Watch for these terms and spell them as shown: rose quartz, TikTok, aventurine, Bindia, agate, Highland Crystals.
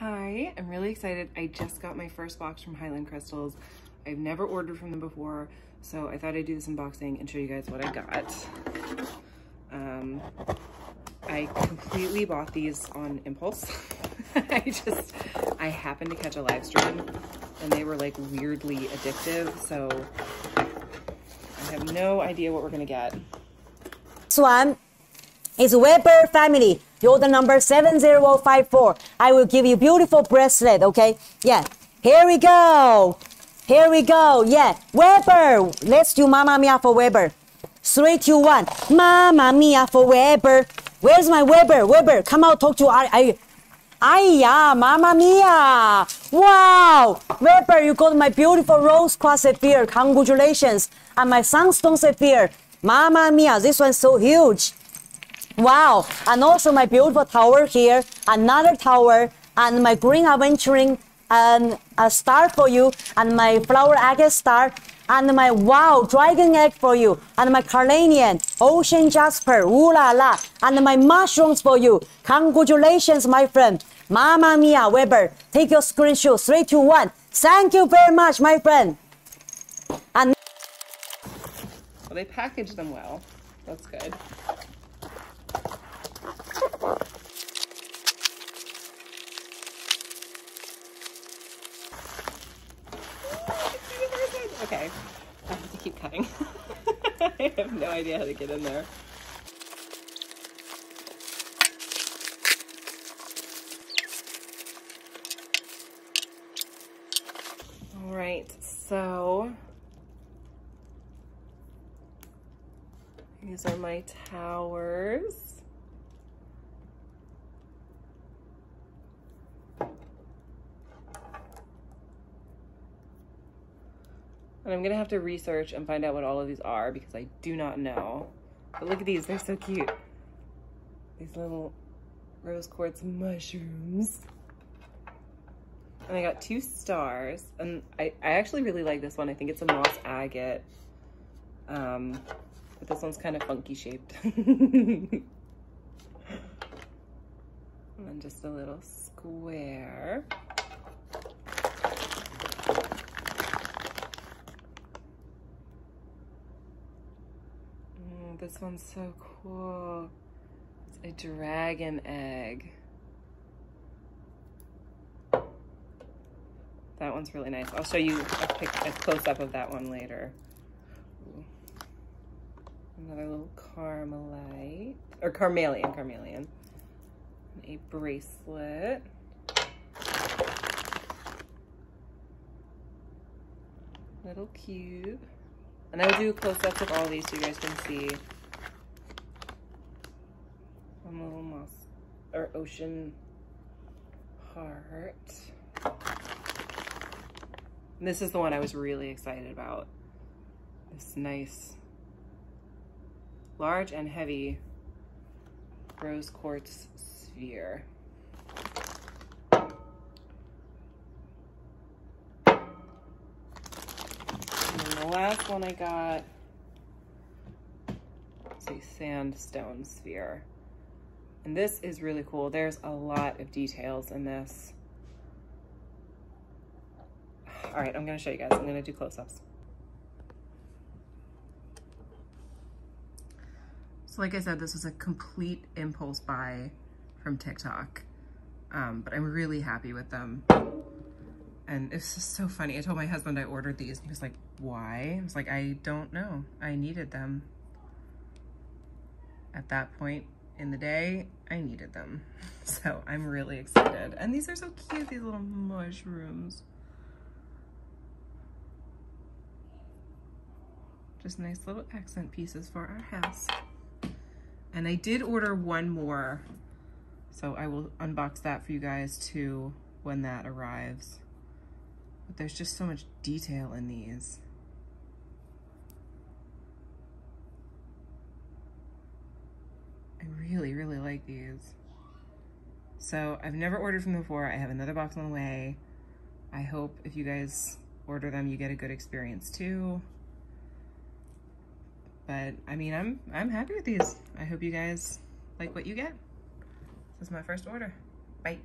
Hi, I'm really excited. I just got my first box from Highland Crystals. I've never ordered from them before, so I thought I'd do this unboxing and show you guys what I got. I completely bought these on impulse. I happened to catch a live stream and they were like weirdly addictive, so I have no idea what we're gonna get. This one is Weber family. The order number 7054. I will give you beautiful bracelet, okay? Yeah, here we go. Here we go, yeah. Weber, let's do Mamma Mia for Weber. 3, 2, 1, Mamma Mia for Weber. Where's my Weber? Weber, come out, talk to Aya, Mamma Mia. Wow, Weber, you got my beautiful rose quartz sapphire. Congratulations. And my sunstone sapphire. Mamma Mia, this one's so huge. Wow, and also my beautiful tower here, another tower, and my green aventurine, and a star for you, and my flower agate star, and my wow, dragon egg for you, and my carnelian, ocean jasper, ooh la la, and my mushrooms for you. Congratulations, my friend. Mamma Mia, Weber, take your screenshot. 3, 2, 1. Thank you very much, my friend. And well, they packaged them well. That's good. Okay, I have to keep cutting. I have no idea how to get in there. All right, so these are my towers. And I'm gonna have to research and find out what all of these are because I do not know. But look at these, they're so cute. These little rose quartz mushrooms. And I got 2 stars. And I actually really like this one. I think it's a moss agate. But this one's kind of funky shaped. And then just a little square. This one's so cool. It's a dragon egg. That one's really nice. I'll show you a close-up of that one later. Ooh. Another little carmelite, or carmelian. A bracelet. Little cube. And I'll do close-ups of all these so you guys can see. One little moss, or ocean heart. And this is the one I was really excited about. This nice, large and heavy rose quartz sphere. The last one I got is a sandstone sphere. And this is really cool. There's a lot of details in this. All right, I'm gonna show you guys. I'm gonna do close-ups. So like I said, this was a complete impulse buy from TikTok, but I'm really happy with them. And it's just so funny. I told my husband I ordered these. He was like, why? I was like, I don't know. I needed them. At that point in the day, I needed them. So I'm really excited. And these are so cute, these little mushrooms. Just nice little accent pieces for our house. And I did order one more. So I will unbox that for you guys too when that arrives. But there's just so much detail in these. I really, really like these. So I've never ordered from them before. I have another box on the way. I hope if you guys order them, you get a good experience too. But I mean, I'm happy with these. I hope you guys like what you get. This is my first order. Bye.